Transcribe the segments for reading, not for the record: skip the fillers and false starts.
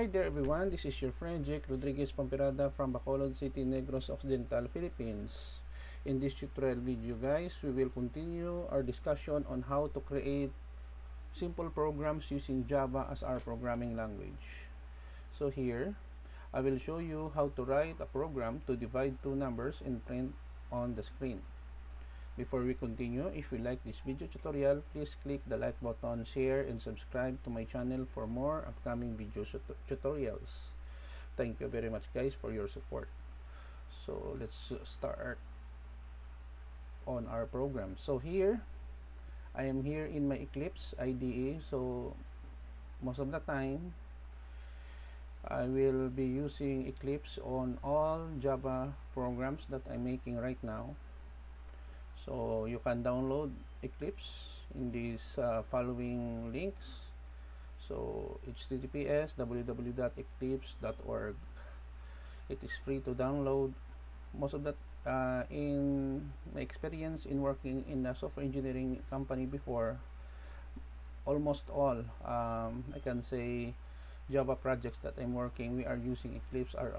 Hi there everyone, this is your friend Jake Rodriguez Pomperada from Bacolod City, Negros Occidental, Philippines. In this tutorial video guys, we will continue our discussion on how to create simple programs using Java as our programming language. So here, I will show you how to write a program to divide two numbers and print on the screen. Before we continue, if you like this video tutorial, please click the like button, share, and subscribe to my channel for more upcoming video tutorials. Thank you very much guys for your support. So let's start on our program. So here, I am here in my Eclipse IDE. So most of the time, I will be using Eclipse on all Java programs that I'm making right now. So you can download Eclipse in these following links. So https://www.eclipse.org. It is free to download. Most of that, in my experience in working in a software engineering company before, almost all, I can say, Java projects that I'm working, we are using Eclipse as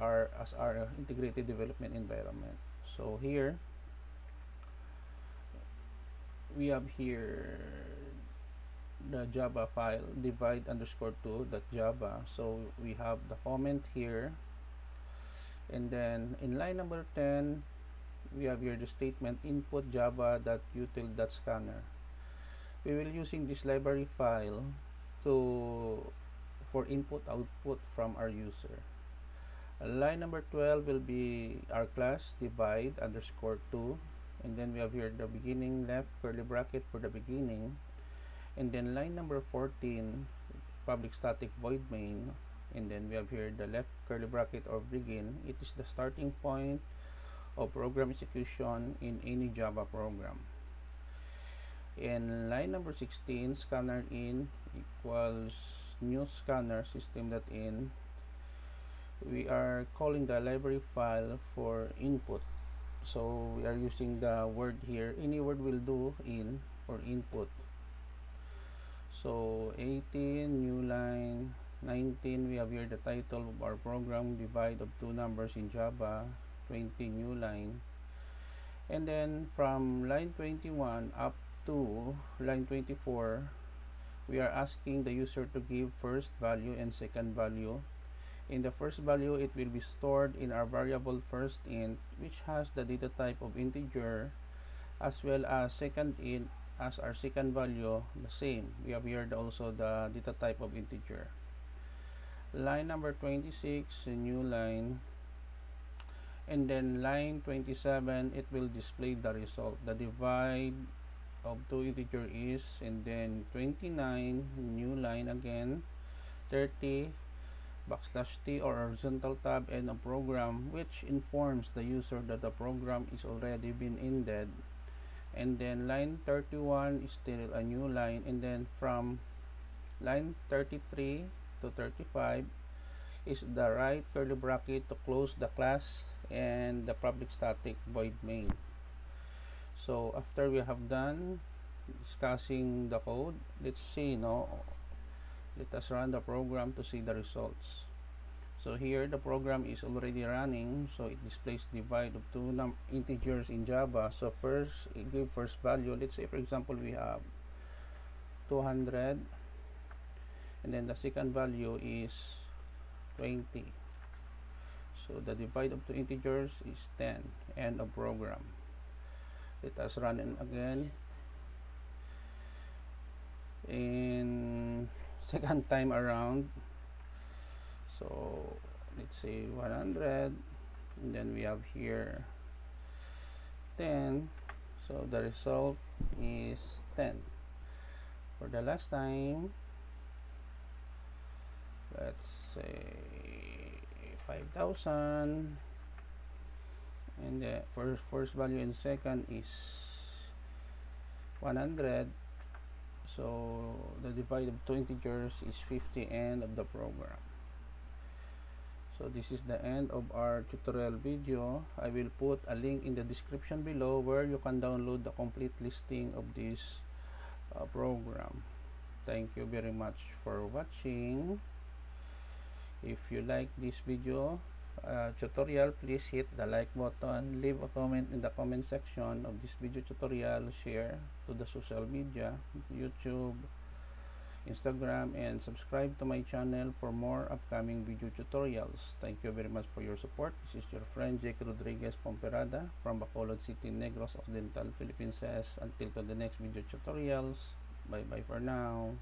our integrated development environment. So here, we have here the Java file divide_2.java. So we have the comment here, and then in line number 10 we have here the statement input java.util.scanner. we will using this library file for input output from our user. Line number 12 will be our class divide_2. And then we have here the beginning left curly bracket for the beginning. And then line number 14, public static void main. And then we have here the left curly bracket or begin. It is the starting point of program execution in any Java program. And line number 16, scanner in equals new scanner system.in. We are calling the library file for input. So we are using the word here, any word will do, in or input. So 18 new line, 19 we have here the title of our program, divide of two numbers in Java, 20 new line. And then from line 21 up to line 24, we are asking the user to give first value and second value. In the first value, it will be stored in our variable firstInt, which has the data type of integer, as well as secondInt as our second value, the same. We have here also the data type of integer. Line number 26, a new line. And then line 27, it will display the result. The divide of two integer is, and then 29, new line again, 30, \t or horizontal tab, and a program, which informs the user that the program is already been ended. And then line 31 is still a new line. And then from line 33 to 35 is the right curly bracket to close the class and the public static void main. So after we have done discussing the code, let's see now. Let us run the program to see the results. So here the program is already running. So it displays divide of two integers in Java. So first, it gives first value. Let's say for example we have 200, and then the second value is 20. So the divide of two integers is 10. End of program. Let us run it again. And second time around, so let's say 100, and then we have here 10. So the result is 10. For the last time, let's say 5000, and the first value and second is 100. So the divide of two integers is 50. End of the program. So this is the end of our tutorial video. I will put a link in the description below where you can download the complete listing of this program. Thank you very much for watching, If you like this video tutorial, please hit the like button, leave a comment in the comment section of this video tutorial, share to the social media, YouTube, Instagram, and subscribe to my channel for more upcoming video tutorials. Thank you very much for your support. This is your friend Jake Rodriguez Pomperada from Bacolod City, Negros Occidental, Philippines says, until the next video tutorials, bye bye for now.